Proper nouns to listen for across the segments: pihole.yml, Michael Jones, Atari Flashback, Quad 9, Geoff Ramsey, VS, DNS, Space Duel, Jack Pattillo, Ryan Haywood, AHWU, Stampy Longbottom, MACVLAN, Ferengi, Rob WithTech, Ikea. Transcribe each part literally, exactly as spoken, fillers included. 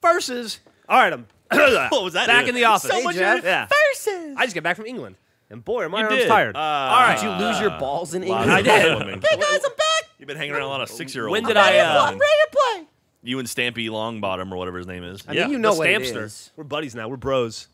Versus. All right, I'm what was that? Back dude? in the office. So hey, much Jeff. Yeah. Versus. I just got back from England. And boy, are my you arms did. tired. Uh, all right. Did you lose your balls in England? I did. Hey, guys, I'm back. You've been hanging around a lot of six-year-olds. When did I'm I... Uh, I'm ready to play. You and Stampy Longbottom or whatever his name is. I yeah. think you know the what Stampster. It is. We're buddies now. We're bros.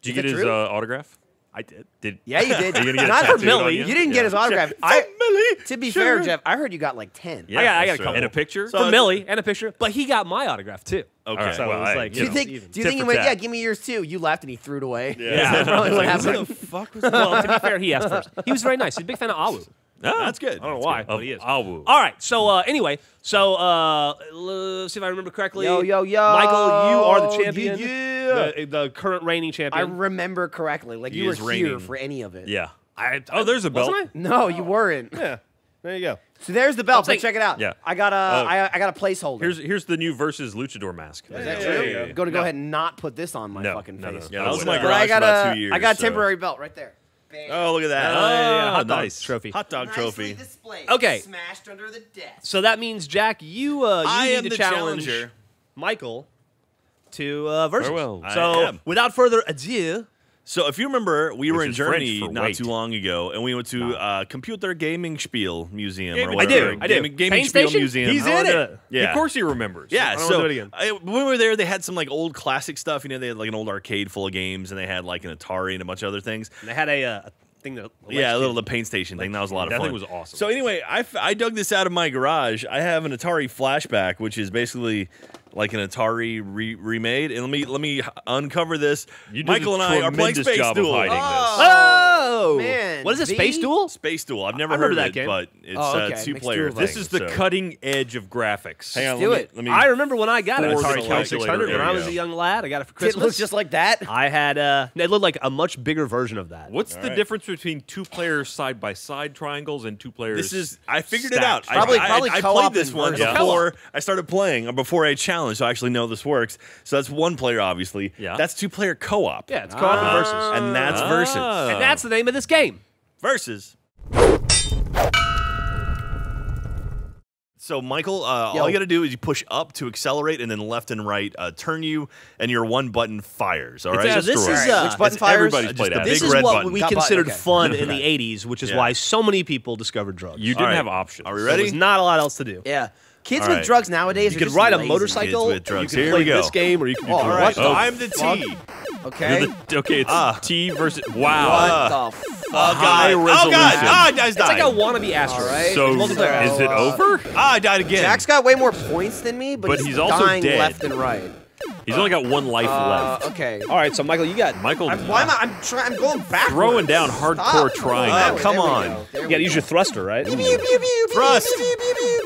Did you is get his uh, autograph? I did. Did yeah, you did. Are you get Not for Millie. You? you didn't yeah. get his autograph. Jeff, I, Millie, to be sure. fair, Jeff, I heard you got like ten. Yeah, I got, I got a couple. And a picture? So for Millie and a picture. But he got my autograph, too. Okay. Right. So well, it was I, like, do you, know, think, do you think? Do you think he went? Tap. Yeah, give me yours too. You laughed and he threw it away. Yeah. yeah. That's probably what happened. What the fuck was that? Well, to be fair, he asked first. He was very nice. He's a big fan of A H W U. Oh, that's good. I don't know that's why, good. but he is. A H W U. All right. So uh, anyway, so uh, let's see if I remember correctly. Yo, yo, yo, Michael, you are the champion. Yeah. The, the current reigning champion. I remember correctly. Like he you were reigning. here for any of it. Yeah. I, I, oh, there's a belt. Wasn't I? No, oh. you weren't. Yeah. There you go. So there's the belt. So check it out. Yeah. I got a, uh, I, I got a placeholder. Here's here's the new versus luchador mask. Is that yeah, true? Yeah, yeah. Go to go no. ahead and not put this on my no, fucking no, no. face. Yeah, that was my garage I got a, about two years. I got a temporary so. belt right there. Bam. Oh, look at that. Oh, yeah, yeah. Hot dog nice. trophy. Hot dog Nicely trophy. Displayed. Okay. Smashed under the desk. So that means Jack, you uh, you I need am to the challenge challenger. Michael to uh, versus. Well, so without further ado. So if you remember, we Which were in Germany not weight. too long ago, and we went to uh, Computer Gaming Spiel Museum. Gaming, or I do, I do. Gaming, gaming Pain Spiel Station? Museum. He's in it. it. Yeah. Of course he remembers. Yeah. So, so do it again. I, when we were there, they had some like old classic stuff. You know, they had like an old arcade full of games, and they had like an Atari and a bunch of other things. And they had a. Uh, Thing that yeah, a little the Pain Station like, thing. That was a lot of that fun. That thing was awesome. So anyway, I, f I dug this out of my garage. I have an Atari Flashback, which is basically like an Atari re remade. And let me let me uncover this. You Michael and I are playing Space Duel. Oh, oh man, what is it? The Space Duel? Space Duel. I've never I heard of that it, game, but it's oh, okay. uh, two players. This is the so. cutting edge of graphics. Hang on, do let me, it. Let me I remember when I got an Atari twenty-six hundred when I was a young lad. I got it for Christmas. It looks just like that. I had uh, it looked like a much bigger version of that. What's the difference between two players side by side triangles and two players? This is I figured stacked. it out. Probably, I, probably I, I played this one yeah. before I started playing or before I challenged, so I actually know this works. So that's one player, obviously. Yeah. That's two player co-op. Yeah, it's co-op ah. and versus, and that's ah. versus, and that's the name of this game, versus. So, Michael, uh, all you got to do is you push up to accelerate, and then left and right uh, turn you, and your one button fires, all right? It's, uh, this is, uh, which button fires? Everybody's played uh, out. This is what we considered fun in the eighties, which is yeah. why so many people discovered drugs. You didn't right. have options. Are we ready? So there's not a lot else to do. Yeah. Kids right. with drugs nowadays you are just You could ride lazy. a motorcycle, you could play this game, or you could do oh, drugs. Right. Oh. I'm the T. Okay. The, okay, it's uh, T versus... Wow. What the fuck? Oh, God. Oh, God. Ah, I died. It's like a wannabe astronaut, right? So, is it over? Ah, I died again. Jack's got way more points than me, but, but he's, he's also dying dead. left and right. He's uh, only got one life uh, left. Okay. All right, so, Michael, you got... Michael... I'm, why am I... I'm, try, I'm going backwards. Throwing down hardcore Stop. triangle. Oh, come on. You gotta use your thruster, right? Thrust.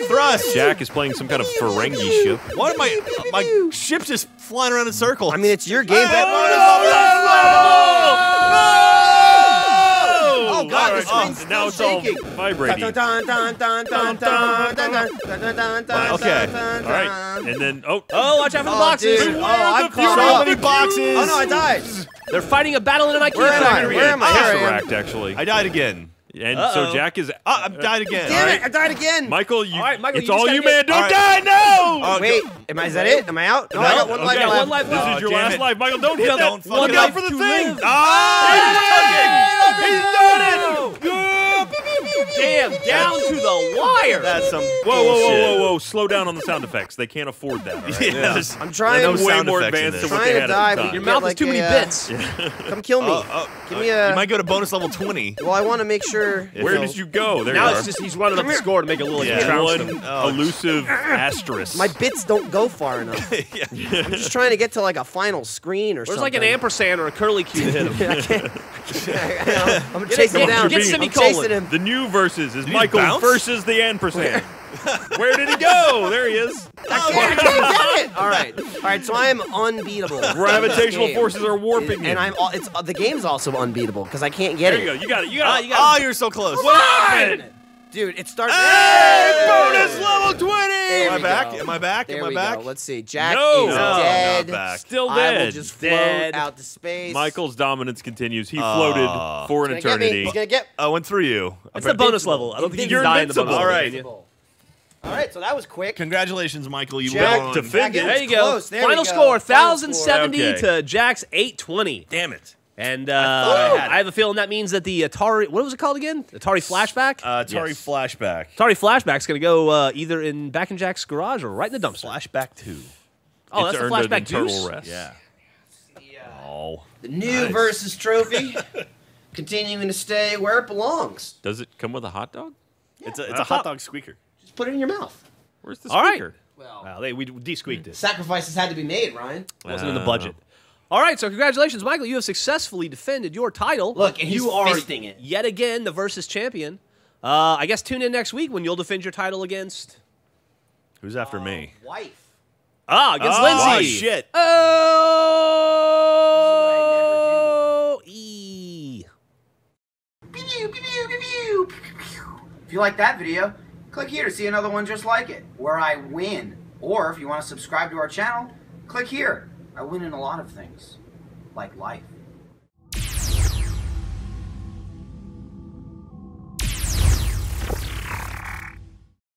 Thrust. Jack is playing some kind of Ferengi ship. Why am I... My ship just flying around in circles. I mean, it's your game. Oh, God, the screen's now it's all vibrating. Okay. All right. And then... Oh, oh, watch out for the boxes. Oh, I've caught so many boxes. Oh, no, I died. They're fighting a battle in an Ikea. Where am I? I wrecked, actually. I died again. And uh-oh. so Jack is... Uh, I died again. Damn it, right. I died again. Michael, you, all right, Michael, it's you all you, man. Get... Don't right. die, no! Uh, Wait, am I, is that it? Am I out? No, no I got one, okay. life, one life left. This is your oh, last it. life. Michael, don't hit that. Don't Look out for the thing. Ah! He's done it! Damn, down to the wire. That's some bullshit. Whoa, whoa, whoa, whoa, whoa. Slow down on the sound effects. They can't afford that. Right? Yes. Yeah. I'm trying to way more advanced than what they had at the time. Your mouth is too many bits. Come kill me. Uh, uh, Give me a... You might go to bonus level twenty. Well, I want to make sure... Where did you go? There you are. Now it's just he's running up the score to make a little... Yeah, one elusive asterisk. My bits don't go far enough. I'm just trying to get to like a final screen or something. There's like an ampersand or a curly Q to hit him. I can't. I'm going to chase him down. Get semicolon. I'm chasing him. The new version Is did Michael versus the ampersand. Where? Where did he go? There he is. I can't, I can't get it. All right, all right. So I am unbeatable. Gravitational forces are warping me, and I'm. All, it's uh, the game's also unbeatable because I can't get it. There you go. You got it. You got it. Uh, you got oh, it. You're so close. What? Dude, Dude, it starts. Hey! Bonus level twenty! Am I back? Am I back? Am I back? Let's see. Jack no. is no, dead. Not back. Still dead. I will just float dead. out to space. Michael's dominance continues. He floated uh, for an eternity. He's gonna get me. I went through you. It's the bonus level. I don't think you're invincible. All right. All right, so that was quick. Congratulations, Michael. You won. Defended. There you go. There Final go. score: one thousand seventy okay. to Jack's eight twenty. Damn it! And uh, I, I, I have a feeling that means that the Atari, what was it called again? Atari Flashback. Uh, Atari yes. Flashback. Atari Flashback's gonna go uh, either in back in Jack's garage or right in the dumpster. Flashback Two. Oh, it's that's the Flashback Deuce. Rest. Yeah. yeah. Oh. The new nice. versus trophy, continuing to stay where it belongs. Does it come with a hot dog? Yeah. It's a, it's a hot dog squeaker. Put it in your mouth. Where's the squeaker? All right. Well, well they, we de-squeaked it. Sacrifices had to be made, Ryan. It wasn't uh, in the budget. All right, so congratulations, Michael. You have successfully defended your title. Look, and you he's are fisting it. Yet again the Versus champion. Uh, I guess tune in next week when you'll defend your title against... Who's after uh, me? Wife. Ah, against oh, Lindsay. Oh, shit. Oh! E. If you like that video... click here to see another one just like it, where I win. Or if you want to subscribe to our channel, click here. I win in a lot of things, like life.